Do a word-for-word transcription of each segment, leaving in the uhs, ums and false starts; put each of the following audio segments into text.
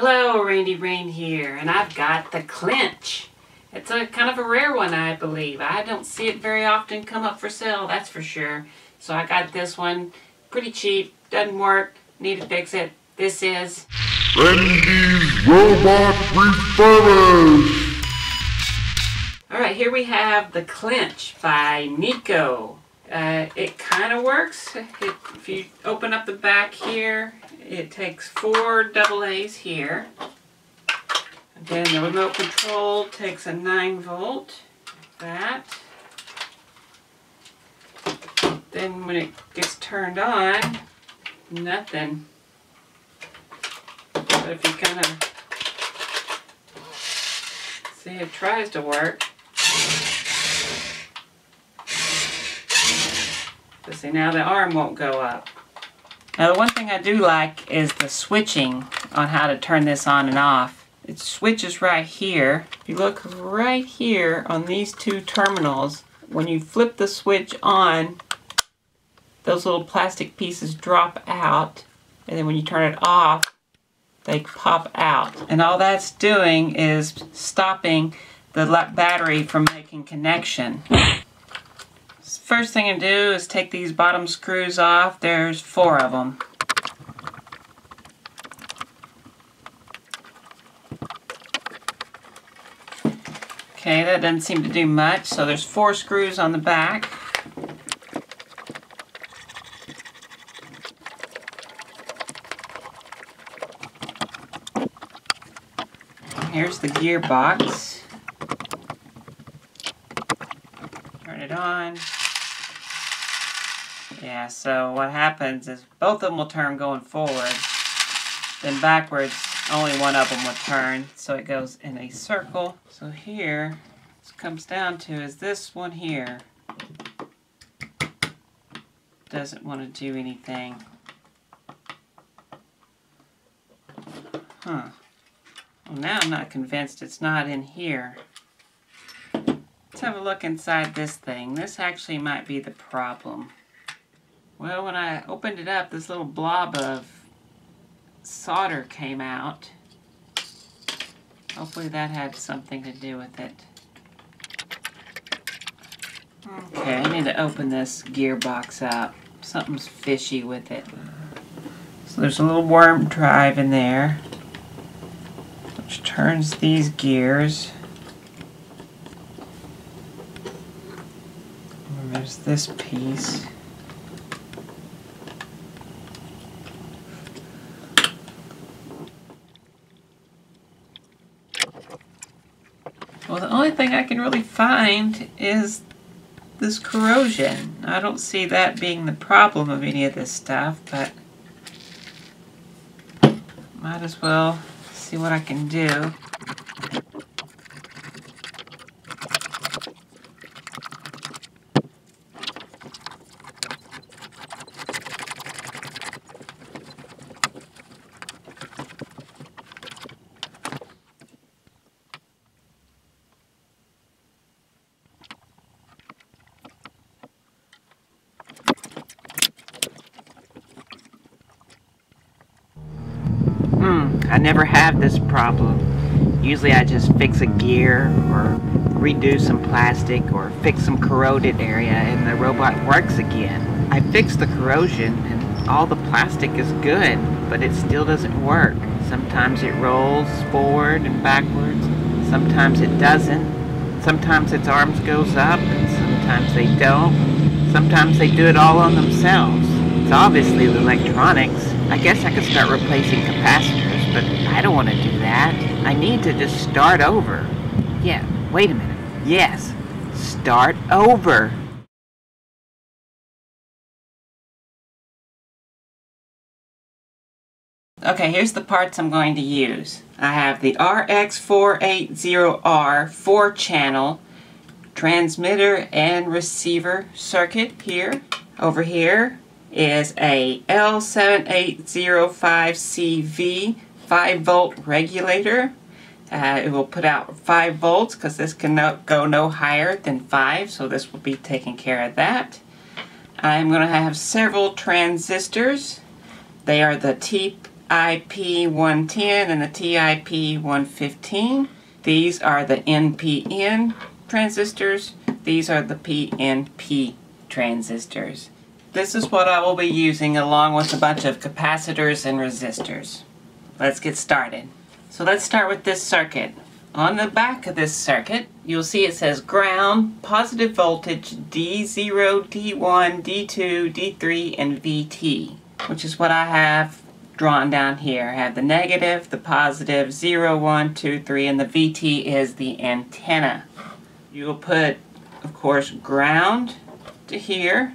Hello, Randi Rain here, and I've got the Clinch. It's a kind of a rare one, I believe. I don't see it very often come up for sale, that's for sure. So I got this one, pretty cheap, doesn't work, need to fix it. This is Randi's Robot Reformation. All right, here we have the Clinch by Nikko. Uh, it kind of works. It, if you open up the back here, it takes four double A's here. And then the remote control takes a nine volt, like that. Then when it gets turned on, nothing. But if you kind of see, it tries to work. But see, now the arm won't go up. Now the one thing I do like is the switching on how to turn this on and off. It switches right here. If you look right here on these two terminals, when you flip the switch on, those little plastic pieces drop out, and then when you turn it off, they pop out. And all that's doing is stopping the battery from making connection. First thing to do is take these bottom screws off. There's four of them. Okay, that doesn't seem to do much. So there's four screws on the back. Here's the gearbox. Turn it on. Yeah, so what happens is both of them will turn going forward, then backwards only one of them will turn, so it goes in a circle. So here, what it comes down to is this one here doesn't want to do anything. Huh. Well, now I'm not convinced it's not in here. Let's have a look inside this thing. This actually might be the problem. Well, when I opened it up, this little blob of solder came out. Hopefully that had something to do with it. Okay, I need to open this gearbox up. Something's fishy with it. So there's a little worm drive in there, which turns these gears. And there's this piece. Well, the only thing I can really find is this corrosion. I don't see that being the problem of any of this stuff, but might as well see what I can do. I never have this problem. Usually I just fix a gear or redo some plastic or fix some corroded area and the robot works again. I fixed the corrosion and all the plastic is good, but it still doesn't work. Sometimes it rolls forward and backwards, sometimes it doesn't. Sometimes its arms goes up and sometimes they don't. Sometimes they do it all on themselves. It's obviously the electronics. I guess I could start replacing capacitors, but I don't want to do that. I need to just start over. Yeah, wait a minute. Yes, start over. Okay, here's the parts I'm going to use. I have the R X four eighty R four channel transmitter and receiver circuit here. Over here is a L seven eight zero five C V five volt regulator. Uh, it will put out five volts because this cannot go no higher than five, so this will be taking care of that. I'm going to have several transistors. They are the T I P one ten and the T I P one fifteen. These are the N P N transistors. These are the P N P transistors. This is what I will be using along with a bunch of capacitors and resistors. Let's get started. So let's start with this circuit. On the back of this circuit, you'll see it says ground, positive voltage, D zero, D one, D two, D three, and V T, which is what I have drawn down here. I have the negative, the positive, zero, one, two, three, and the V T is the antenna. You'll put, of course, ground to here.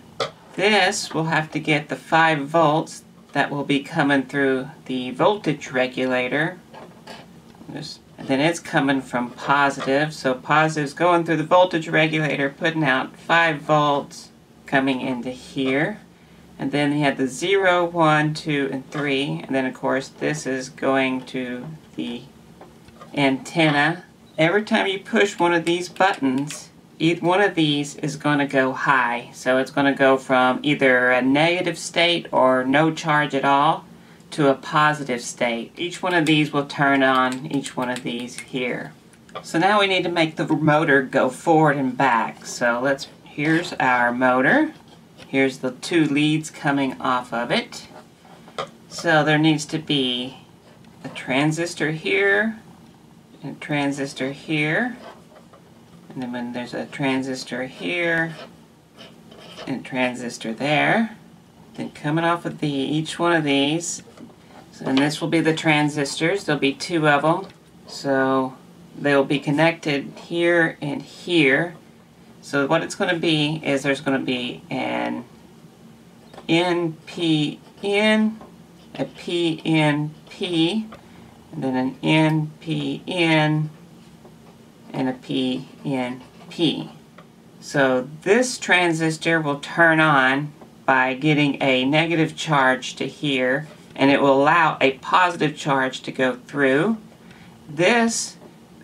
This will have to get the five volts that will be coming through the voltage regulator. Just And then it's coming from positive, so positive's going through the voltage regulator, putting out five volts coming into here. And then you have the zero, one, two, and three. And then, of course, this is going to the antenna. Every time you push one of these buttons, each one of these is going to go high. So it's going to go from either a negative state or no charge at all to a positive state. Each one of these will turn on each one of these here. So now we need to make the motor go forward and back. So let's, here's our motor. Here's the two leads coming off of it. So there needs to be a transistor here, and a transistor here, and then when there's a transistor here, and a transistor there. Then coming off of the, each one of these, and this will be the transistors. There'll be two of them. So they'll be connected here and here. So what it's going to be is there's going to be an N P N, a P N P, and then an N P N, and a P N P. So this transistor will turn on by getting a negative charge to here, and it will allow a positive charge to go through. This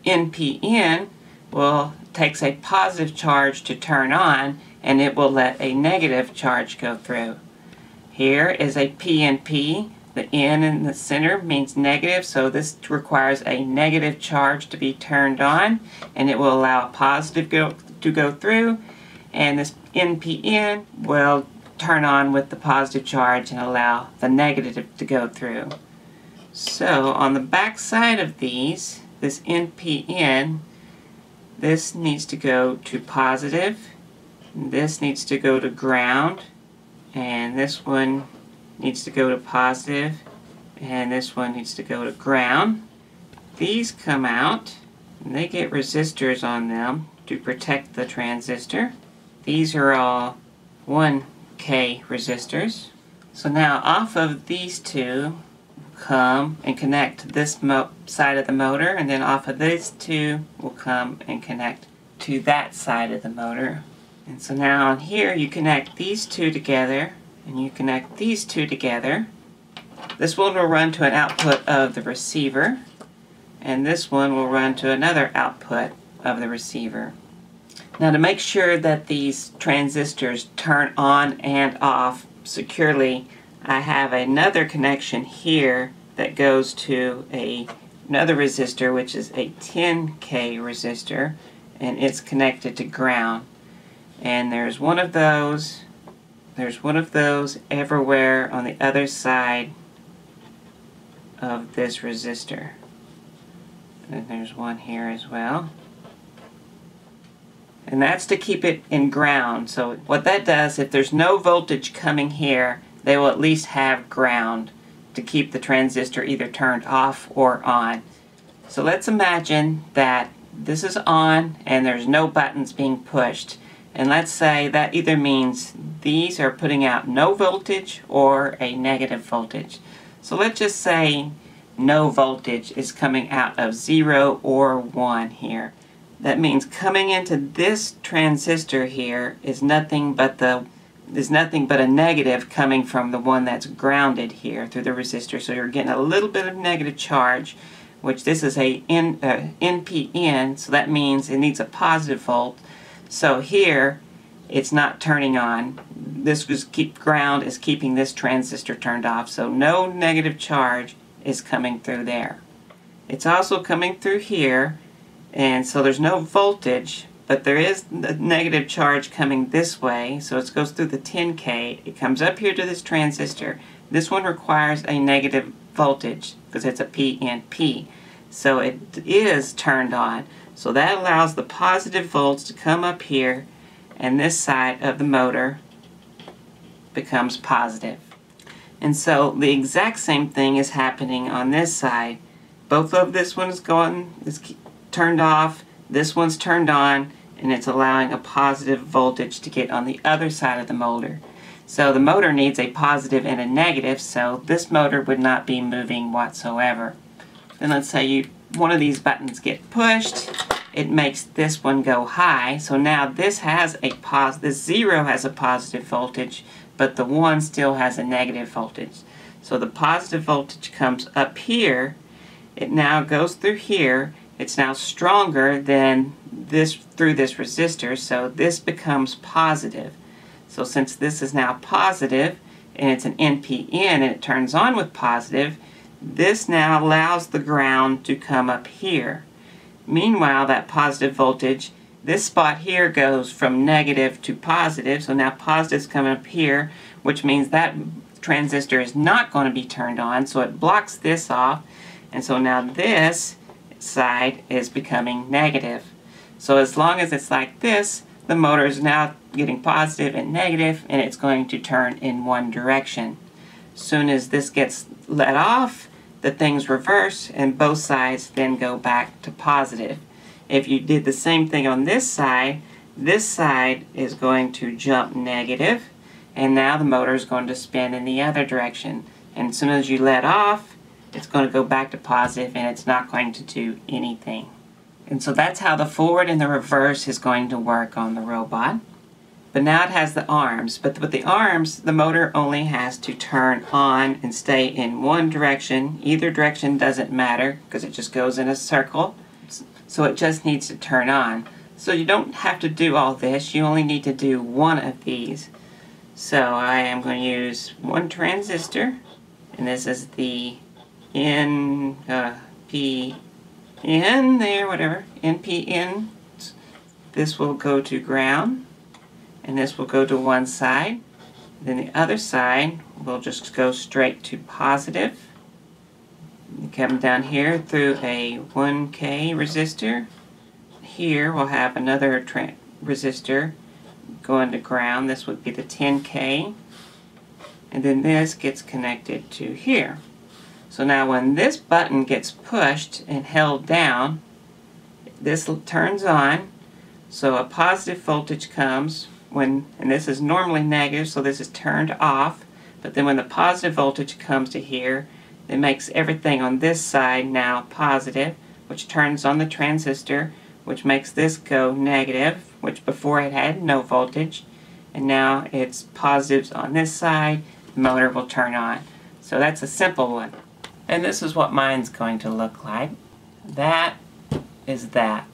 N P N will takes a positive charge to turn on, and it will let a negative charge go through. Here is a P N P. The N in the center means negative, so this requires a negative charge to be turned on, and it will allow a positive go, to go through, and this N P N will turn on with the positive charge and allow the negative to go through. So on the back side of these, this N P N, this needs to go to positive, this needs to go to ground, and this one needs to go to positive, and this one needs to go to ground. These come out and they get resistors on them to protect the transistor. These are all one K resistors. So now off of these two come and connect to this mo side of the motor, and then off of these two will come and connect to that side of the motor. And so now on here you connect these two together, and you connect these two together. This one will run to an output of the receiver, and this one will run to another output of the receiver. Now to make sure that these transistors turn on and off securely, I have another connection here that goes to a, another resistor, which is a ten K resistor, and it's connected to ground. And there's one of those, there's one of those everywhere on the other side of this resistor. And there's one here as well. And that's to keep it in ground. So what that does, if there's no voltage coming here, they will at least have ground to keep the transistor either turned off or on. So let's imagine that this is on and there's no buttons being pushed. And let's say that either means these are putting out no voltage or a negative voltage. So let's just say no voltage is coming out of zero or one here. That means coming into this transistor here is nothing but the is nothing but a negative coming from the one that's grounded here through the resistor. So you're getting a little bit of negative charge, which this is a N, uh, N P N, so that means it needs a positive volt. So here it's not turning on. This was keep ground is keeping this transistor turned off. So no negative charge is coming through there. It's also coming through here, and so there's no voltage, but there is a negative charge coming this way, so it goes through the ten K. It comes up here to this transistor. This one requires a negative voltage because it's a P N P. So it is turned on. So that allows the positive volts to come up here, and this side of the motor becomes positive. And so the exact same thing is happening on this side. Both of this one is going, is turned off, this one's turned on, and it's allowing a positive voltage to get on the other side of the motor. So the motor needs a positive and a negative, so this motor would not be moving whatsoever. Then let's say you, one of these buttons get pushed, it makes this one go high, so now this has a pos, this zero has a positive voltage, but the one still has a negative voltage. So the positive voltage comes up here, it now goes through here, it's now stronger than this through this resistor, so this becomes positive. So since this is now positive, and it's an N P N, and it turns on with positive, this now allows the ground to come up here. Meanwhile, that positive voltage, this spot here goes from negative to positive, so now positive's coming up here, which means that transistor is not going to be turned on, so it blocks this off, and so now this side is becoming negative. So as long as it's like this, the motor is now getting positive and negative, and it's going to turn in one direction. Soon as this gets let off, the things reverse and both sides then go back to positive. If you did the same thing on this side, this side is going to jump negative, and now the motor is going to spin in the other direction. And as soon as you let off, it's going to go back to positive, and it's not going to do anything. And so that's how the forward and the reverse is going to work on the robot. But now it has the arms, but with the arms, the motor only has to turn on and stay in one direction. Either direction doesn't matter because it just goes in a circle, so it just needs to turn on. So you don't have to do all this, you only need to do one of these. So I am going to use one transistor, and this is the N, uh, P, N there, whatever, N P N. This will go to ground, and this will go to one side. Then the other side will just go straight to positive. You come down here through a one K resistor. Here we'll have another resistor going to ground. This would be the ten K. And then this gets connected to here. So now when this button gets pushed and held down, this turns on, so a positive voltage comes. When, and this is normally negative, so this is turned off, but then when the positive voltage comes to here, it makes everything on this side now positive, which turns on the transistor, which makes this go negative, which before it had no voltage, and now it's positives on this side, the motor will turn on. So that's a simple one. And this is what mine's going to look like. That is that.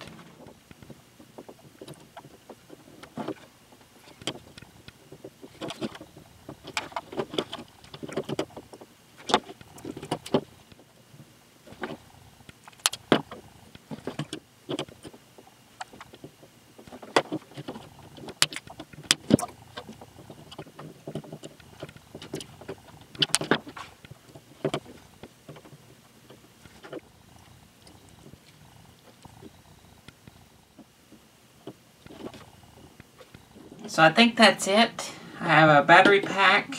So I think that's it. I have a battery pack.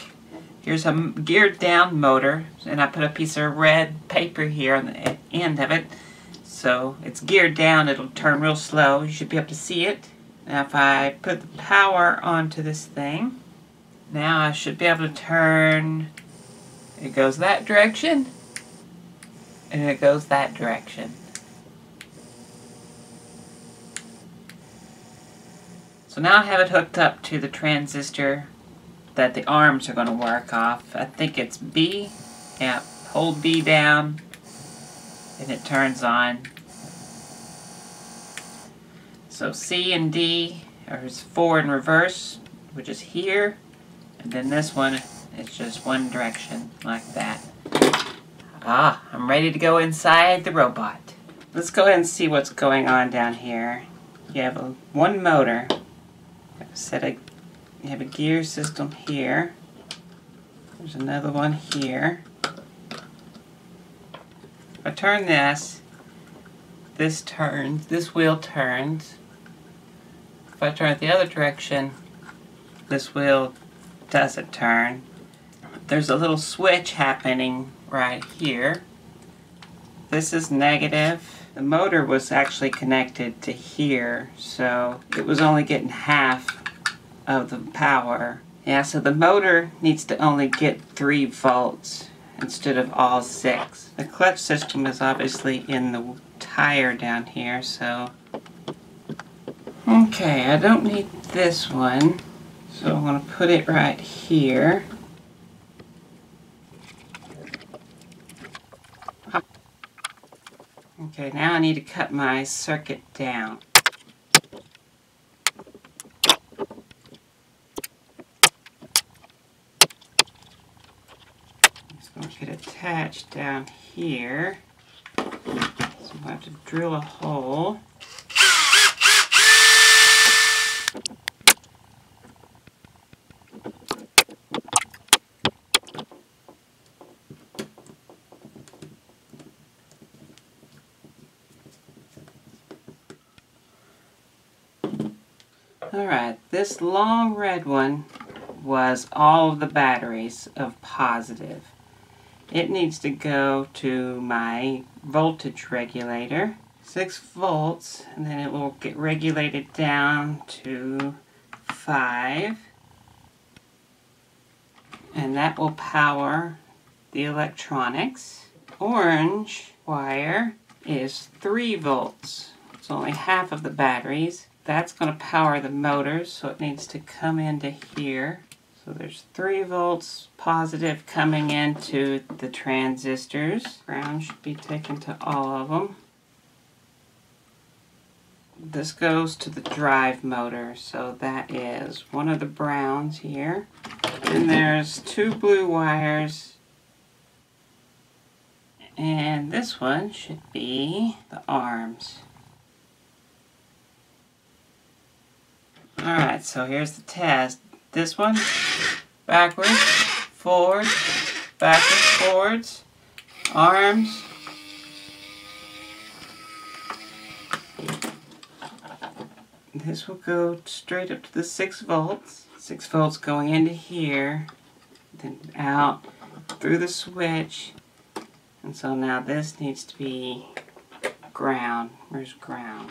Here's a geared down motor, and I put a piece of red paper here on the end of it. So it's geared down, it'll turn real slow. You should be able to see it. Now if I put the power onto this thing, now I should be able to turn. It goes that direction, and it goes that direction. So now I have it hooked up to the transistor that the arms are going to work off. I think it's B. Yeah, hold B down, and it turns on. So C and D are forward and reverse, which is here, and then this one is just one direction like that. Ah, I'm ready to go inside the robot. Let's go ahead and see what's going on down here. You have a, one motor. Set a, you have a gear system here. There's another one here. If I turn this, this turns, this wheel turns. If I turn it the other direction, this wheel doesn't turn. There's a little switch happening right here. This is negative. The motor was actually connected to here, so it was only getting half of the power. Yeah, so the motor needs to only get three volts instead of all six. The clutch system is obviously in the tire down here, so... Okay, I don't need this one, so I'm going to put it right here. Okay, now I need to cut my circuit down. It's going to get attached down here. So I'm going to have to drill a hole. Alright, this long red one was all of the batteries of positive. It needs to go to my voltage regulator, six volts, and then it will get regulated down to five. And that will power the electronics. Orange wire is three volts. It's only half of the batteries. That's going to power the motors, so it needs to come into here. So there's three volts positive coming into the transistors. Ground should be taken to all of them. This goes to the drive motor, so that is one of the browns here. And there's two blue wires. And this one should be the arms. Alright, so here's the test. This one, backwards, forward, backwards, forwards, arms. This will go straight up to the six volts. Six volts going into here, then out through the switch. And so now this needs to be ground. Where's ground?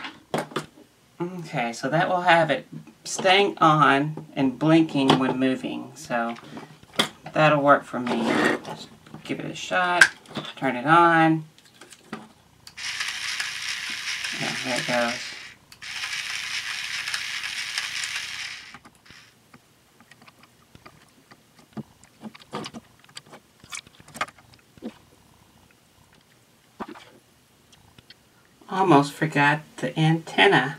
Okay, so that will have it staying on and blinking when moving, so that'll work for me. Just give it a shot, turn it on, and here it goes. Almost forgot the antenna.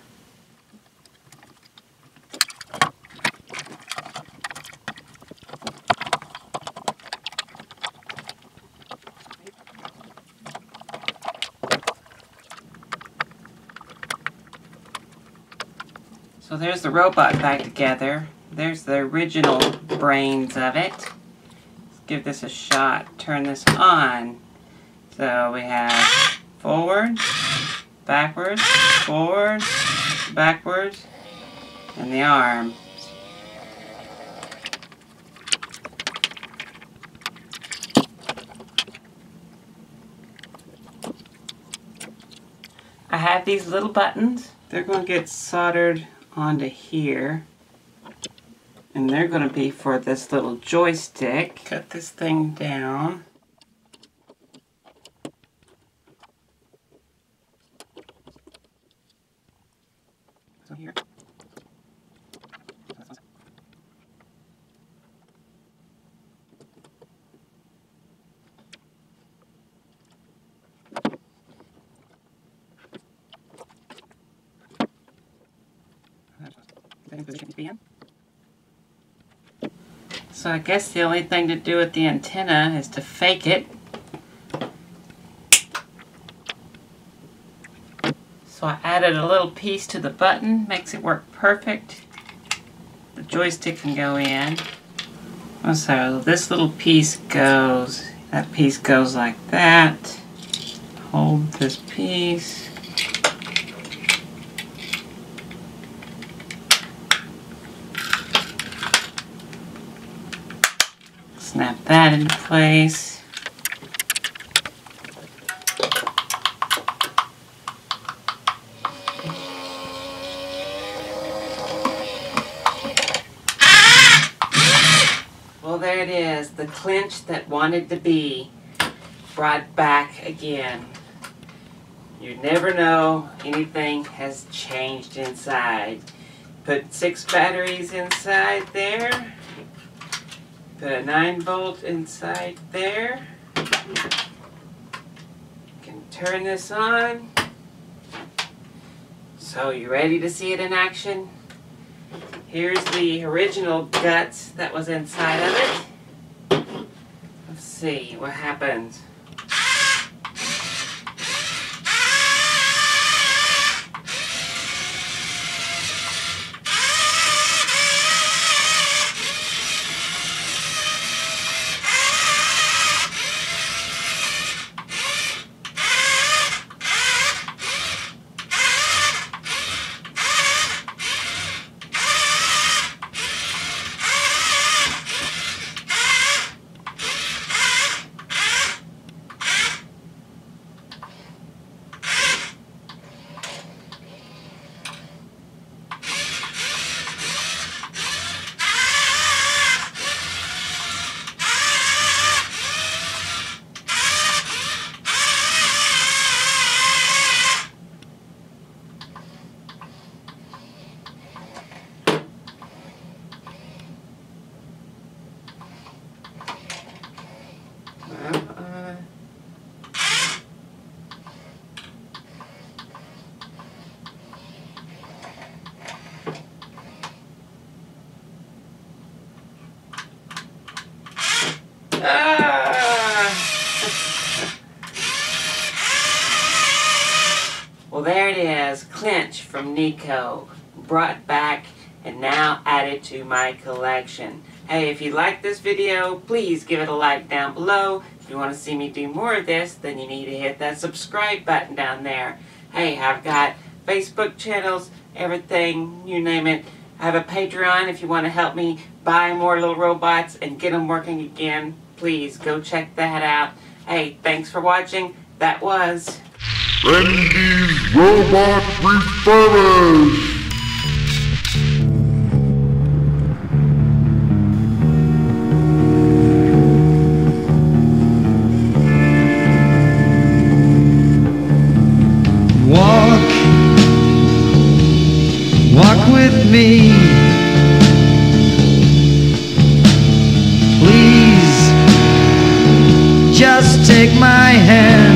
So there's the robot back together. There's the original brains of it. Let's give this a shot. Turn this on. So we have forward, backwards, forward, backwards, and the arms. I have these little buttons. They're going to get soldered onto here, and they're going to be for this little joystick. Cut this thing down. So here. So I guess the only thing to do with the antenna is to fake it. So I added a little piece to the button, makes it work perfect. The joystick can go in. So this little piece goes, that piece goes like that. Hold this piece. Snap that into place. Well, there it is, the Clinch that wanted to be, brought back again. You never know, anything has changed inside. Put six batteries inside there. Put a nine volt inside there. You can turn this on. So you ready to see it in action? Here's the original guts that was inside of it. Let's see what happens. Well, there it is, Clinch from Nikko, brought back and now added to my collection. Hey, if you like this video, please give it a like down below. If you want to see me do more of this, then you need to hit that subscribe button down there. Hey, I've got Facebook channels, everything, you name it. I have a Patreon if you want to help me buy more little robots and get them working again. Please go check that out. Hey, thanks for watching. That was Randi's Robot Reformation. Walk, walk with me. Please, just take my hand.